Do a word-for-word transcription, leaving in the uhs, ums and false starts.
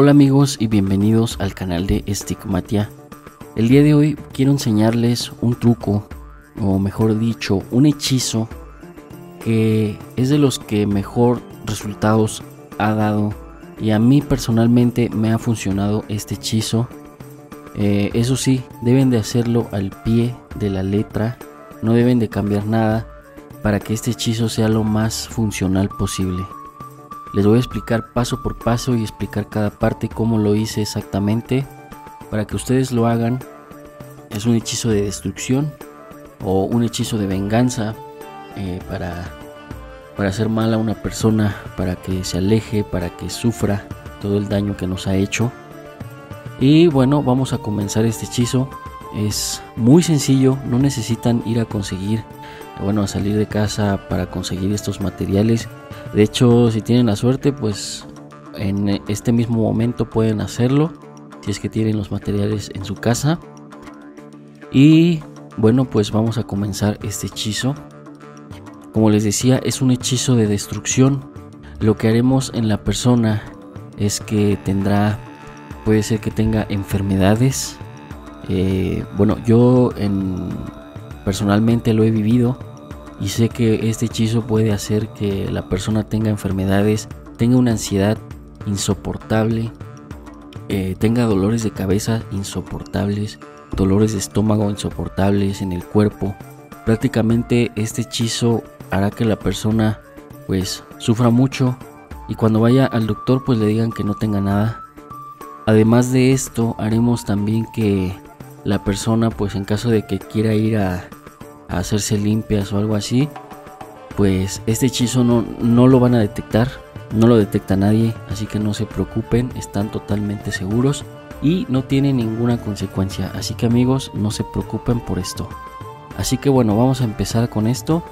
Hola amigos y bienvenidos al canal de Stigmatia. El día de hoy quiero enseñarles un truco, o mejor dicho, un hechizo que es de los que mejor resultados ha dado, y a mí personalmente me ha funcionado este hechizo. Eh, eso sí, deben de hacerlo al pie de la letra, no deben de cambiar nada para que este hechizo sea lo más funcional posible. Les voy a explicar paso por paso y explicar cada parte cómo lo hice exactamente para que ustedes lo hagan. Es un hechizo de destrucción o un hechizo de venganza eh, para, para hacer mal a una persona, para que se aleje, para que sufra todo el daño que nos ha hecho. Y bueno, vamos a comenzar este hechizo. Es muy sencillo, no necesitan ir a conseguir, bueno, a salir de casa para conseguir estos materiales. De hecho, si tienen la suerte, pues en este mismo momento pueden hacerlo, si es que tienen los materiales en su casa. Y bueno, pues vamos a comenzar este hechizo. Como les decía, es un hechizo de destrucción. Lo que haremos en la persona es que tendrá, puede ser que tenga enfermedades. Eh, bueno, yo en, personalmente lo he vivido. Y sé que este hechizo puede hacer que la persona tenga enfermedades, tenga una ansiedad insoportable, eh, tenga dolores de cabeza insoportables, dolores de estómago insoportables en el cuerpo. Prácticamente este hechizo hará que la persona pues sufra mucho, y cuando vaya al doctor pues le digan que no tenga nada. Además de esto, haremos también que la persona, pues en caso de que quiera ir a a hacerse limpias o algo así, pues este hechizo no, no lo van a detectar, no lo detecta nadie, así que no se preocupen, están totalmente seguros y no tiene ninguna consecuencia, así que amigos, no se preocupen por esto. Así que bueno, vamos a empezar con esto.